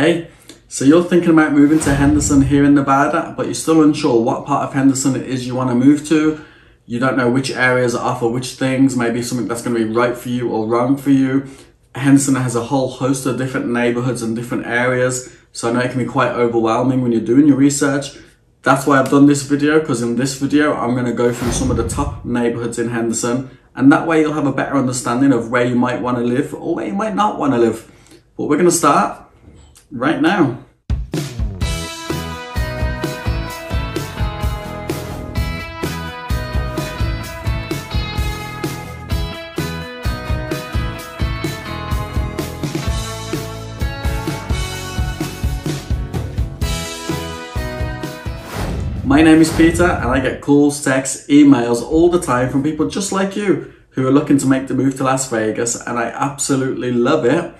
Hey, so you're thinking about moving to Henderson here in Nevada, but you're still unsure what part of Henderson it is you want to move to. You don't know which areas offer which things, maybe something that's going to be right for you or wrong for you. Henderson has a whole host of different neighborhoods and different areas, so I know it can be quite overwhelming when you're doing your research. That's why I've done this video, because in this video I'm going to go through some of the top neighborhoods in Henderson, and that way you'll have a better understanding of where you might want to live or where you might not want to live. But we're going to start right now. My name is Peter and I get calls, texts, emails all the time from people just like you who are looking to make the move to Las Vegas, and I absolutely love it.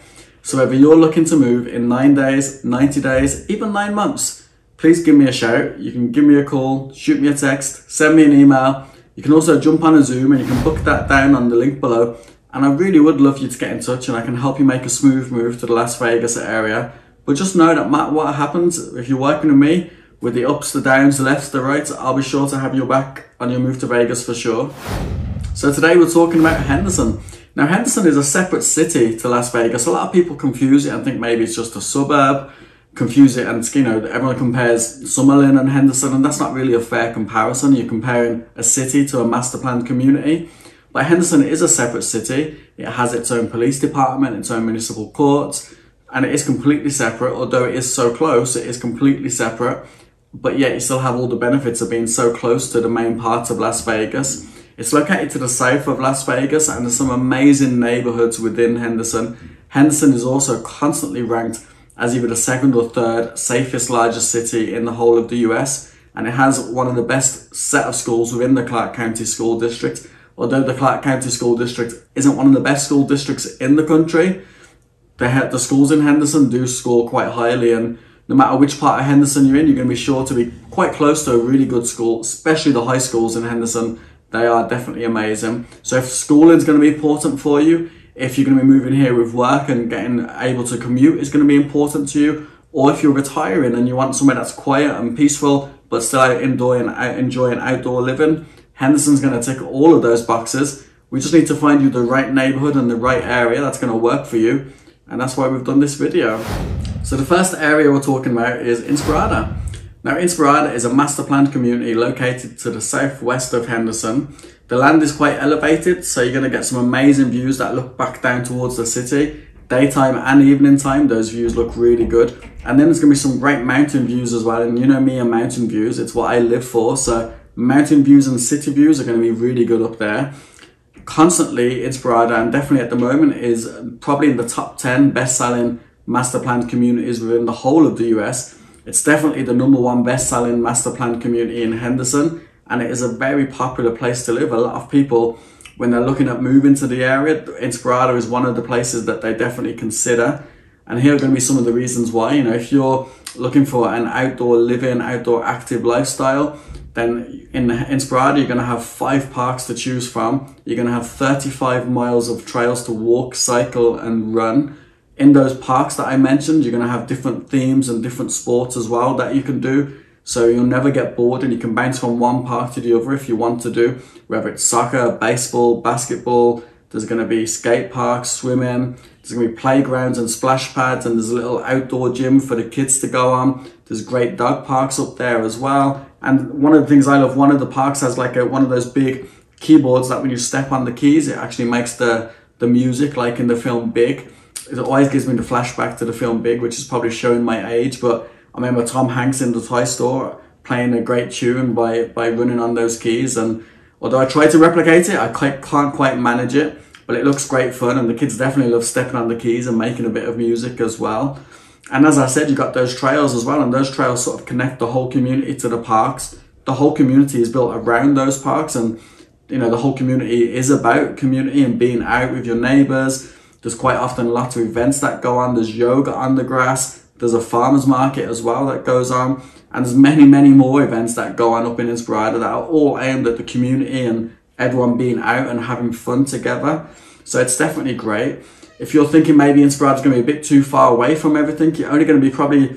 So whether you're looking to move in 9 days, 90 days, even 9 months, please give me a shout. You can give me a call, shoot me a text, send me an email. You can also jump on a Zoom and you can book that down on the link below. And I really would love you to get in touch and I can help you make a smooth move to the Las Vegas area. But just know that no matter what happens, if you're working with me, with the ups, the downs, the lefts, the rights, I'll be sure to have your back on your move to Vegas for sure. So today we're talking about Henderson. Now Henderson is a separate city to Las Vegas. A lot of people confuse it and think maybe it's just a suburb, confuse it, and you know, everyone compares Summerlin and Henderson, and that's not really a fair comparison. You're comparing a city to a master planned community. But Henderson is a separate city. It has its own police department, its own municipal courts, and it is completely separate. Although it is so close, it is completely separate. But yet you still have all the benefits of being so close to the main part of Las Vegas. It's located to the south of Las Vegas, and there's some amazing neighborhoods within Henderson. Henderson is also constantly ranked as either the second or third safest largest city in the whole of the US, and it has one of the best set of schools within the Clark County School District. Although the Clark County School District isn't one of the best school districts in the country, the schools in Henderson do score quite highly, and no matter which part of Henderson you're in, you're going to be sure to be quite close to a really good school, especially the high schools in Henderson. They are definitely amazing. So if schooling is going to be important for you, if you're going to be moving here with work and getting able to commute is going to be important to you, or if you're retiring and you want somewhere that's quiet and peaceful but still enjoying outdoor living, Henderson's going to tick all of those boxes. We just need to find you the right neighborhood and the right area that's going to work for you, and that's why we've done this video. So the first area we're talking about is Inspirada. Now Inspirada is a master planned community located to the southwest of Henderson. The land is quite elevated, so you're going to get some amazing views that look back down towards the city. Daytime and evening time, those views look really good. And then there's going to be some great mountain views as well. And you know me and mountain views, it's what I live for. So mountain views and city views are going to be really good up there. Constantly, Inspirada, and definitely at the moment, is probably in the top 10 best selling master planned communities within the whole of the US. It's definitely the #1 best selling master planned community in Henderson, and it is a very popular place to live. A lot of people, when they're looking at moving to the area, Inspirada is one of the places that they definitely consider. And here are going to be some of the reasons why. You know, if you're looking for an outdoor living, outdoor active lifestyle, then in Inspirada you're going to have 5 parks to choose from. You're going to have 35 miles of trails to walk, cycle and run. In those parks that I mentioned, you're going to have different themes and different sports as well that you can do. So you'll never get bored, and you can bounce from one park to the other if you want to do, whether it's soccer, baseball, basketball. There's going to be skate parks, swimming. There's going to be playgrounds and splash pads, and there's a little outdoor gym for the kids to go on. There's great dog parks up there as well. And one of the things I love, one of the parks has like one of those big keyboards that when you step on the keys, it actually makes the music like in the film Big. It always gives me the flashback to the film Big, which is probably showing my age, but I remember Tom Hanks in the toy store playing a great tune by running on those keys. And although I try to replicate it, I can't quite manage it, but it looks great fun, and the kids definitely love stepping on the keys and making a bit of music as well. And as I said, you've got those trails as well, and those trails sort of connect the whole community to the parks. The whole community is built around those parks, and you know, the whole community is about community and being out with your neighbours. There's quite often lots of events that go on. There's yoga on the grass. There's a farmer's market as well that goes on. And there's many, many more events that go on up in Inspirada that are all aimed at the community and everyone being out and having fun together. So it's definitely great. if you're thinking maybe Inspirada's going to be a bit too far away from everything, you're only going to be probably,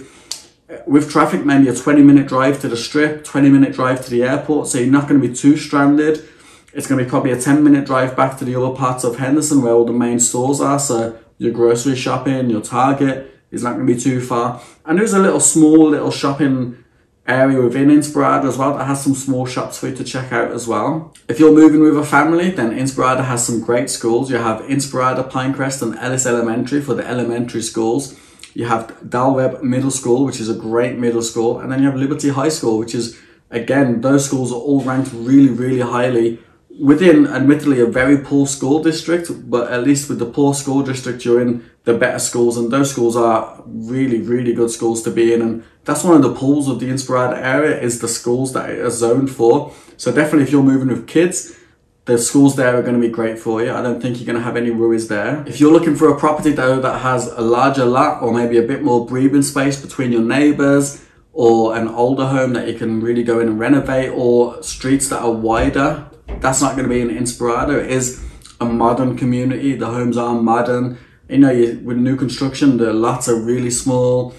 with traffic, maybe a 20-minute drive to the strip, 20-minute drive to the airport, so you're not going to be too stranded. It's going to be probably a 10-minute drive back to the other parts of Henderson where all the main stores are, so your grocery shopping, your Target is not going to be too far. And there's a little small little shopping area within Inspirada as well that has some small shops for you to check out as well. If you're moving with a family, then Inspirada has some great schools. You have Inspirada Pinecrest and Ellis Elementary for the elementary schools. You have Dalweb Middle School, which is a great middle school. And then you have Liberty High School, which is, again, those schools are all ranked really, really highly within, admittedly, a very poor school district. But at least with the poor school district, you're in the better schools. And those schools are really, really good schools to be in. And that's one of the pulls of the Inspirada area is the schools that it is zoned for. So definitely if you're moving with kids, the schools there are going to be great for you. I don't think you're going to have any worries there. If you're looking for a property though that has a larger lot or maybe a bit more breathing space between your neighbours or an older home that you can really go in and renovate or streets that are wider, that's not going to be an Inspirada. It is a modern community. The homes are modern. You know, with new construction, the lots are really small.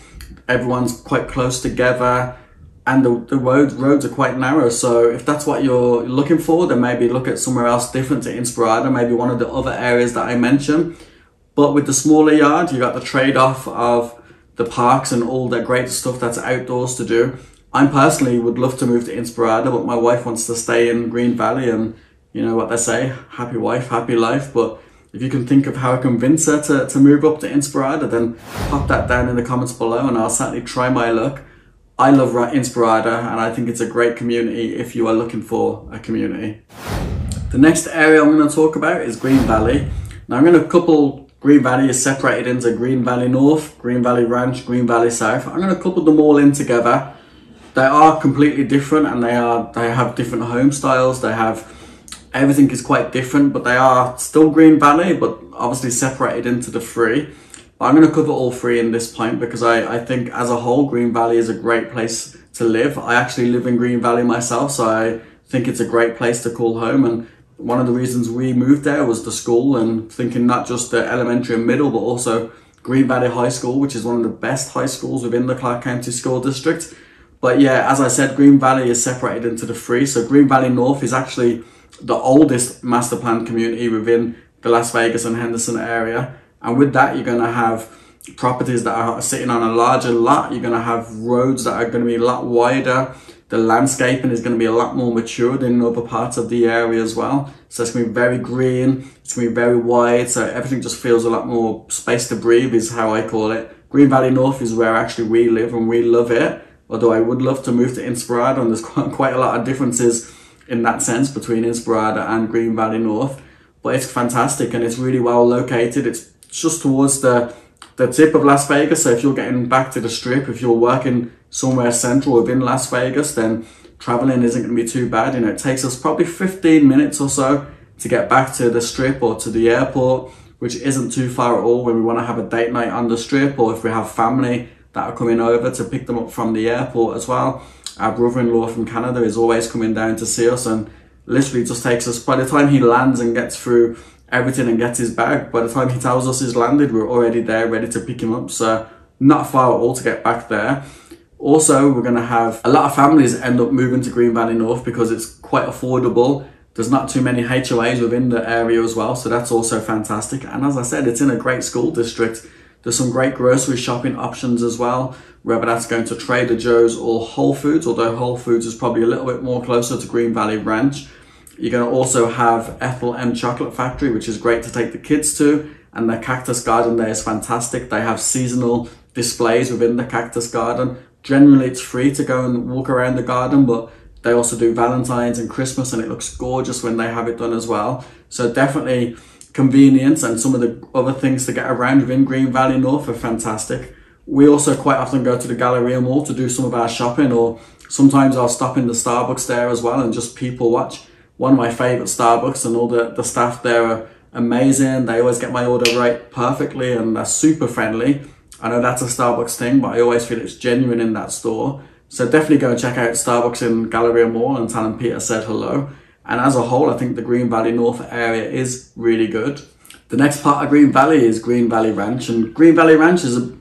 Everyone's quite close together. And the roads are quite narrow, so if that's what you're looking for, then maybe look at somewhere else different to Inspirada, maybe one of the other areas that I mentioned. But with the smaller yard, you got the trade-off of the parks and all that great stuff that's outdoors to do. I personally would love to move to Inspirada, but my wife wants to stay in Green Valley, and you know what they say, happy wife, happy life. But if you can think of how I convince her to move up to Inspirada, then pop that down in the comments below and I'll certainly try my luck. I love Inspirada and I think it's a great community if you are looking for a community. The next area I'm going to talk about is Green Valley. Now I'm going to couple Green Valley is separated into Green Valley North, Green Valley Ranch, Green Valley South. I'm going to couple them all in together. They are completely different and they have different home styles. They have everything is quite different, but they are still Green Valley, but obviously separated into the three. I'm going to cover all three in this point because I think as a whole Green Valley is a great place to live. I actually live in Green Valley myself, so I think it's a great place to call home, and one of the reasons we moved there was the school, and thinking not just the elementary and middle but also Green Valley High School, which is one of the best high schools within the Clark County School District. But yeah, as I said, Green Valley is separated into the three, so Green Valley North is actually the oldest master planned community within the Las Vegas and Henderson area. And with that, you're going to have properties that are sitting on a larger lot. You're going to have roads that are going to be a lot wider. The landscaping is going to be a lot more mature than in other parts of the area as well. So it's going to be very green. It's going to be very wide. So everything just feels a lot more space to breathe is how I call it. Green Valley North is where actually we live and we love it. Although I would love to move to Inspirada, and there's quite a lot of differences in that sense between Inspirada and Green Valley North. But it's fantastic and it's really well located. It's just towards the tip of Las Vegas, so if you're getting back to the strip, if you're working somewhere central within Las Vegas, then traveling isn't going to be too bad. You know, it takes us probably 15 minutes or so to get back to the strip or to the airport, which isn't too far at all when we want to have a date night on the strip, or if we have family that are coming over to pick them up from the airport as well. Our brother-in-law from Canada is always coming down to see us, and literally just takes us, by the time he lands and gets through everything and gets his bag, by the time he tells us he's landed, we're already there ready to pick him up. So not far at all to get back there. Also, we're going to have a lot of families end up moving to Green Valley North because it's quite affordable. There's not too many HOAs within the area as well, so that's also fantastic. And as I said, it's in a great school district. There's some great grocery shopping options as well, whether that's going to Trader Joe's or Whole Foods, although Whole Foods is probably a little bit more closer to Green Valley Ranch. You're going to also have Ethel M Chocolate Factory, which is great to take the kids to. And the cactus garden there is fantastic. They have seasonal displays within the cactus garden. Generally, it's free to go and walk around the garden, but they also do Valentine's and Christmas, and it looks gorgeous when they have it done as well. So definitely convenience and some of the other things to get around within Green Valley North are fantastic. We also quite often go to the Galleria Mall to do some of our shopping, or sometimes I'll stop in the Starbucks there as well and just people watch. One of my favourite Starbucks, and all the staff there are amazing. They always get my order right perfectly and they're super friendly. I know that's a Starbucks thing, but I always feel it's genuine in that store. So definitely go and check out Starbucks in Galleria Mall and tell them Peter said hello. And as a whole, I think the Green Valley North area is really good. The next part of Green Valley is Green Valley Ranch, and Green Valley Ranch is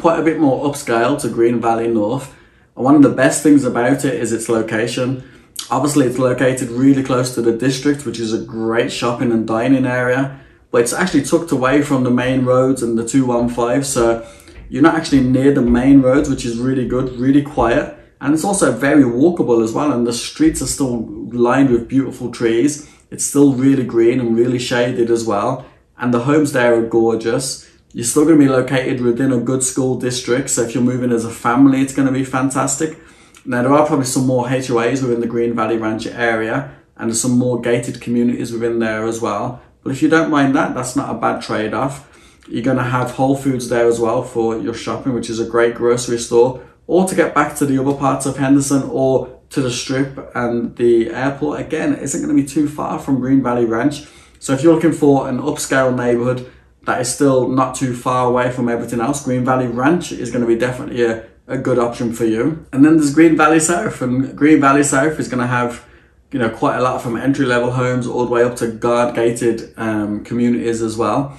quite a bit more upscale to Green Valley North. And one of the best things about it is its location. Obviously, it's located really close to the district, which is a great shopping and dining area, but it's actually tucked away from the main roads and the 215, so you're not actually near the main roads, which is really good, really quiet. And it's also very walkable as well, and the streets are still lined with beautiful trees. It's still really green and really shaded as well, and the homes there are gorgeous. You're still going to be located within a good school district, so if you're moving as a family, it's going to be fantastic. Now, there are probably some more HOAs within the Green Valley Ranch area, and there's some more gated communities within there as well. But if you don't mind that, that's not a bad trade-off. You're going to have Whole Foods there as well for your shopping, which is a great grocery store, or to get back to the other parts of Henderson or to the Strip and the airport. Again, it isn't going to be too far from Green Valley Ranch. So if you're looking for an upscale neighborhood that is still not too far away from everything else, Green Valley Ranch is going to be definitely a good option for you. And then there's Green Valley South, and Green Valley South is going to have quite a lot, from entry-level homes all the way up to guard-gated communities as well.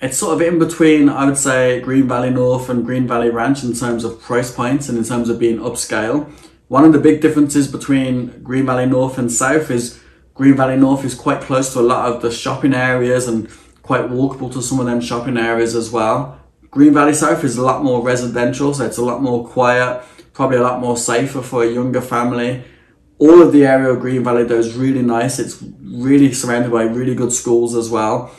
It's sort of in between, I would say, Green Valley North and Green Valley Ranch in terms of price points and in terms of being upscale. One of the big differences between Green Valley North and South is Green Valley North is quite close to a lot of the shopping areas and quite walkable to some of them shopping areas as well. Green Valley South is a lot more residential, so it's a lot more quiet, probably a lot more safer for a younger family. All of the area of Green Valley though is really nice. It's really surrounded by really good schools as well.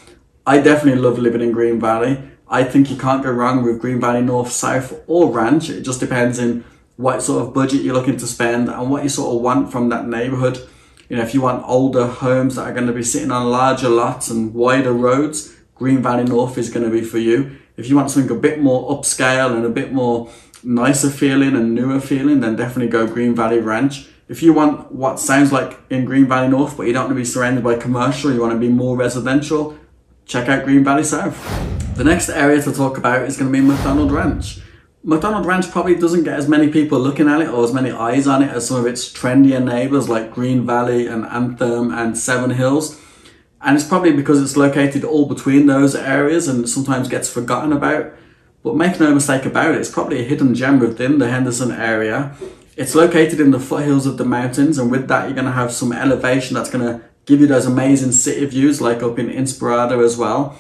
I definitely love living in Green Valley. I think you can't go wrong with Green Valley North, South or Ranch. It just depends on what sort of budget you're looking to spend and what you sort of want from that neighborhood. If you want older homes that are going to be sitting on larger lots and wider roads, Green Valley North is going to be for you. If you want something a bit more upscale and a bit more nicer feeling and newer feeling, then definitely go Green Valley Ranch. If you want what sounds like in Green Valley North, but you don't want to be surrounded by commercial, you want to be more residential, check out Green Valley South. The next area to talk about is going to be McDonald Ranch. McDonald Ranch probably doesn't get as many people looking at it or as many eyes on it as some of its trendier neighbours like Green Valley and Anthem and Seven Hills. And it's probably because it's located all between those areas and sometimes gets forgotten about. But make no mistake about it, it's probably a hidden gem within the Henderson area. It's located in the foothills of the mountains, and with that you're going to have some elevation that's going to give you those amazing city views like up in Inspirada as well.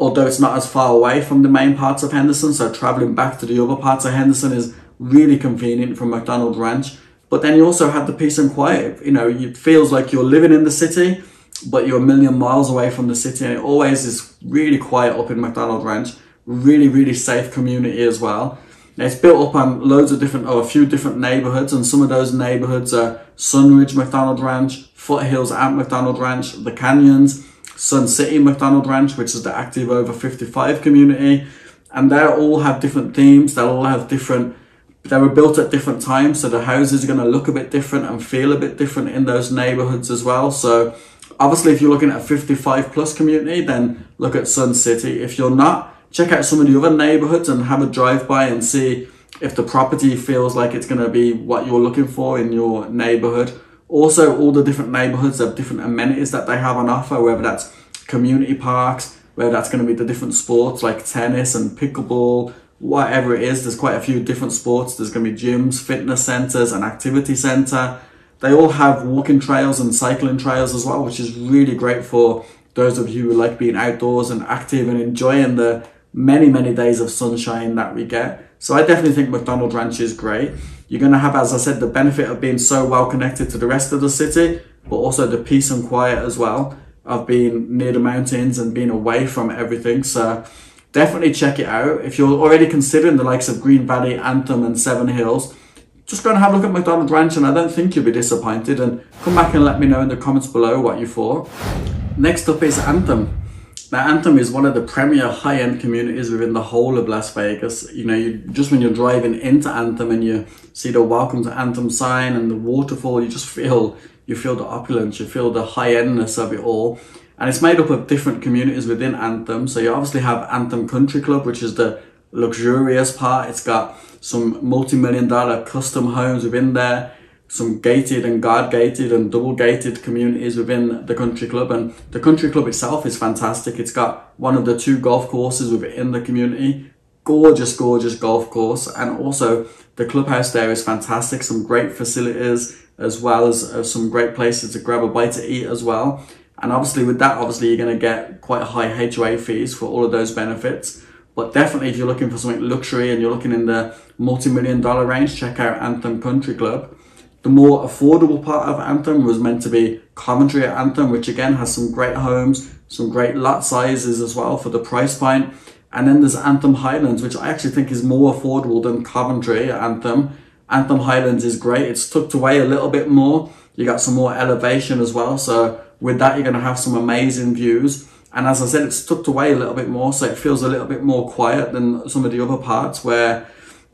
Although it's not as far away from the main parts of Henderson, so travelling back to the other parts of Henderson is really convenient from McDonald Ranch. But then you also have the peace and quiet. It feels like you're living in the city, but you're a million miles away from the city, and it always is really quiet up in McDonald Ranch. Really, really safe community as well. Now, it's built up on loads of different, or a few different neighbourhoods, and some of those neighbourhoods are Sunridge McDonald Ranch, Foothills at McDonald Ranch, The Canyons, Sun City McDonald Ranch, which is the active over 55 community, and they all have different themes. They were built at different times, so the houses are going to look a bit different and feel a bit different in those neighbourhoods as well. So obviously, if you're looking at a 55 plus community, then look at Sun City. If you're not, check out some of the other neighbourhoods and have a drive by and see if the property feels like it's going to be what you're looking for in your neighbourhood. Also, all the different neighbourhoods have different amenities that they have on offer, whether that's community parks, whether that's going to be the different sports like tennis and pickleball, whatever it is. There's quite a few different sports. There's going to be gyms, fitness centres, an activity centre. They all have walking trails and cycling trails as well, which is really great for those of you who like being outdoors and active and enjoying the many, many days of sunshine that we get. So I definitely think McDonald Ranch is great. You're going to have, as I said, the benefit of being so well connected to the rest of the city, but also the peace and quiet as well of being near the mountains and being away from everything. So definitely check it out. If you're already considering the likes of Green Valley, Anthem and Seven Hills, just go and have a look at McDonald Ranch, and I don't think you'll be disappointed. And come back and let me know in the comments below what you thought. Next up is Anthem. Now, Anthem is one of the premier high-end communities within the whole of Las Vegas. Just when you're driving into Anthem and you see the Welcome to Anthem sign and the waterfall, you just feel the opulence, you feel the high-endness of it all. And it's made up of different communities within Anthem. So you obviously have Anthem Country Club, which is the luxurious part. It's got some multi-million dollar custom homes within there. some gated and guard gated and double gated communities within the country club. And the country club itself is fantastic. It's got one of the two golf courses within the community. Gorgeous, gorgeous golf course. And also the clubhouse there is fantastic. Some great facilities as well as some great places to grab a bite to eat as well. And obviously with that, obviously you're going to get quite high HOA fees for all of those benefits. But definitely if you're looking for something luxury and you're looking in the multi-million-dollar range, check out Anthem Country Club. The more affordable part of Anthem was meant to be Coventry at Anthem, which again has some great homes, some great lot sizes as well for the price point. And then there's Anthem Highlands, which I actually think is more affordable than Coventry at Anthem. Anthem Highlands is great. It's tucked away a little bit more. You got some more elevation as well. So with that, you're going to have some amazing views. And as I said, it's tucked away a little bit more. So it feels a little bit more quiet than some of the other parts where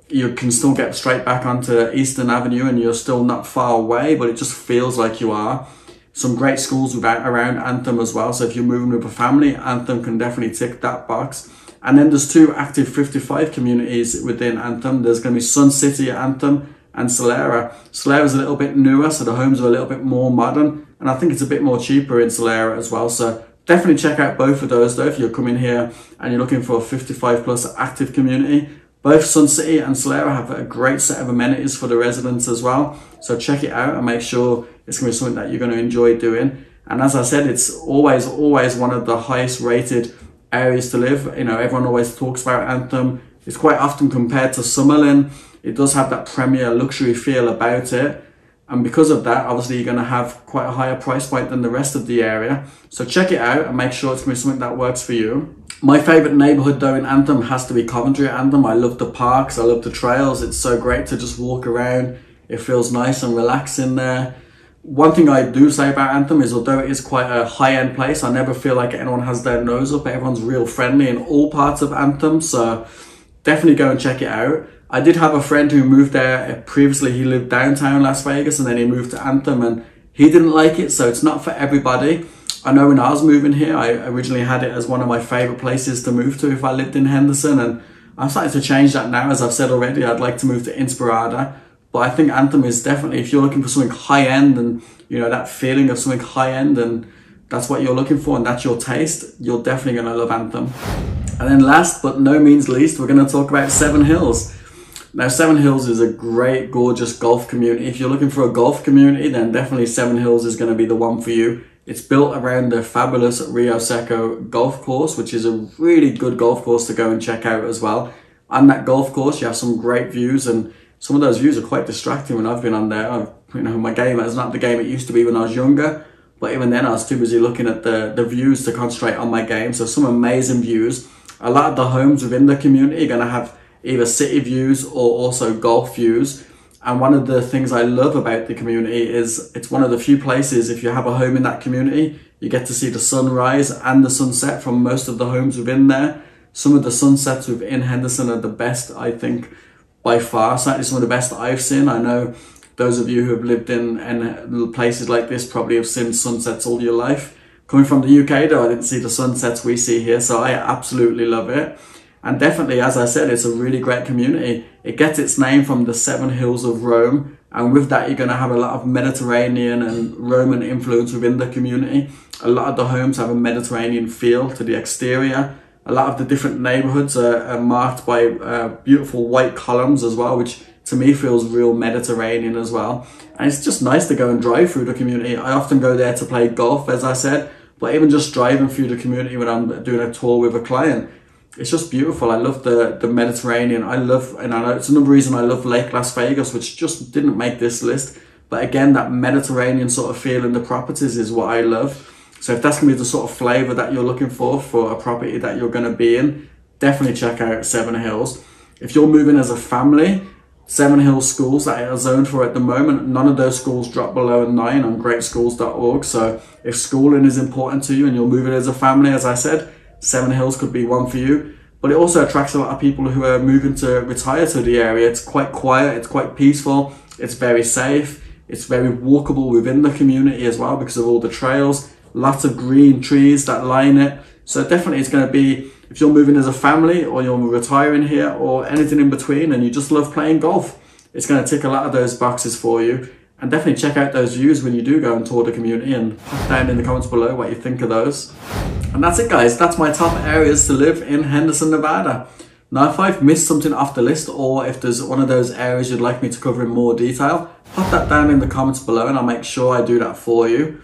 you can still get straight back onto Eastern Avenue and you're still not far away, but it just feels like you are. Some great schools around Anthem as well. So if you're moving with a family, Anthem can definitely tick that box. And then there's two active 55 communities within Anthem. There's going to be Sun City Anthem and Solera. Solera is a little bit newer, so the homes are a little bit more modern. And I think it's a bit more cheaper in Solera as well. So definitely check out both of those though if you're coming here and you're looking for a 55 plus active community. Both Sun City and Solera have a great set of amenities for the residents as well. So check it out and make sure it's going to be something that you're going to enjoy doing. And as I said, it's always, always one of the highest rated areas to live. You know, everyone always talks about Anthem. It's quite often compared to Summerlin. It does have that premier luxury feel about it. And because of that, obviously you're going to have quite a higher price point than the rest of the area. So check it out and make sure it's going to be something that works for you. My favourite neighbourhood though in Anthem has to be Coventry at Anthem. I love the parks, I love the trails, it's so great to just walk around. It feels nice and relaxing there. One thing I do say about Anthem is although it is quite a high-end place, I never feel like anyone has their nose up. Everyone's real friendly in all parts of Anthem, so definitely go and check it out. I did have a friend who moved there previously. He lived downtown Las Vegas and then he moved to Anthem and he didn't like it, so it's not for everybody. I know when I was moving here, I originally had it as one of my favourite places to move to if I lived in Henderson, and I'm starting to change that now. As I've said already, I'd like to move to Inspirada, but I think Anthem is definitely, if you're looking for something high-end and, you know, that feeling of something high-end and that's what you're looking for and that's your taste, you're definitely going to love Anthem. And then last but no means least, we're going to talk about Seven Hills. Now, Seven Hills is a great, gorgeous golf community. If you're looking for a golf community, then definitely Seven Hills is going to be the one for you. It's built around the fabulous Rio Seco golf course, which is a really good golf course to go and check out as well. On that golf course, you have some great views, and some of those views are quite distracting when I've been on there. You know, my game is not the game it used to be when I was younger, but even then I was too busy looking at the views to concentrate on my game. So some amazing views. A lot of the homes within the community are going to have either city views or also golf views. And one of the things I love about the community is it's one of the few places, if you have a home in that community, you get to see the sunrise and the sunset from most of the homes within there. Some of the sunsets within Henderson are the best, I think, by far. Certainly some of the best I've seen. I know those of you who have lived in places like this probably have seen sunsets all your life. Coming from the UK though, I didn't see the sunsets we see here, so I absolutely love it. And definitely, as I said, it's a really great community. It gets its name from the Seven Hills of Rome. And with that, you're going to have a lot of Mediterranean and Roman influence within the community. A lot of the homes have a Mediterranean feel to the exterior. A lot of the different neighborhoods are marked by beautiful white columns as well, which to me feels real Mediterranean as well. And it's just nice to go and drive through the community. I often go there to play golf, as I said, but even just driving through the community when I'm doing a tour with a client, it's just beautiful. I love the Mediterranean. I love, and I know it's another reason I love Lake Las Vegas, which just didn't make this list. But again, that Mediterranean sort of feel in the properties is what I love. So if that's going to be the sort of flavour that you're looking for a property that you're going to be in, definitely check out Seven Hills. If you're moving as a family, Seven Hills schools that are zoned for at the moment, none of those schools drop below a 9 on greatschools.org. So if schooling is important to you and you're moving as a family, as I said, Seven Hills could be one for you, but it also attracts a lot of people who are moving to retire to the area. It's quite quiet, it's quite peaceful, it's very safe, it's very walkable within the community as well because of all the trails, lots of green trees that line it. So definitely it's going to be, if you're moving as a family or you're retiring here or anything in between and you just love playing golf, it's going to tick a lot of those boxes for you. And definitely check out those views when you do go and tour the community, and pop down in the comments below what you think of those. And that's it, guys. That's my top areas to live in Henderson, Nevada. Now, if I've missed something off the list, or if there's one of those areas you'd like me to cover in more detail, pop that down in the comments below and I'll make sure I do that for you.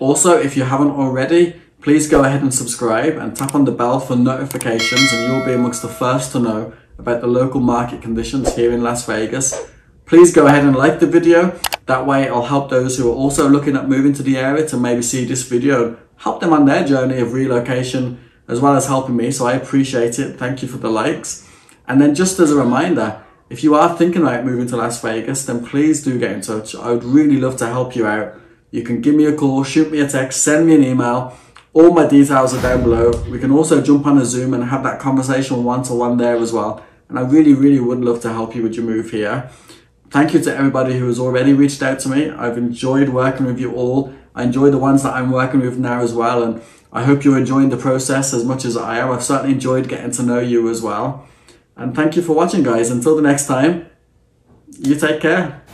Also, if you haven't already, please go ahead and subscribe and tap on the bell for notifications, and you'll be amongst the first to know about the local market conditions here in Las Vegas. Please go ahead and like the video. That way I'll help those who are also looking at moving to the area to maybe see this video and help them on their journey of relocation, as well as helping me. So I appreciate it. Thank you for the likes. And then just as a reminder, if you are thinking about moving to Las Vegas, then please do get in touch. I would really love to help you out. You can give me a call, shoot me a text, send me an email. All my details are down below. We can also jump on a Zoom and have that conversation one-to-one there as well. And I really, really would love to help you with your move here. Thank you to everybody who has already reached out to me. I've enjoyed working with you all. I enjoy the ones that I'm working with now as well. And I hope you're enjoying the process as much as I am. I've certainly enjoyed getting to know you as well. And thank you for watching, guys. Until the next time, you take care.